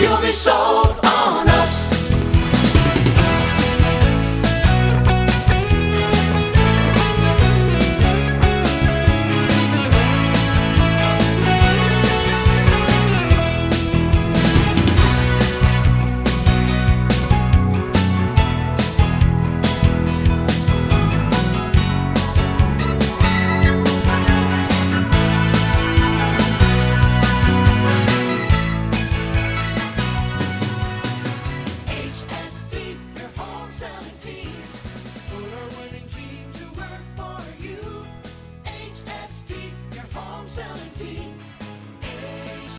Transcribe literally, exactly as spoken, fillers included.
You'll be so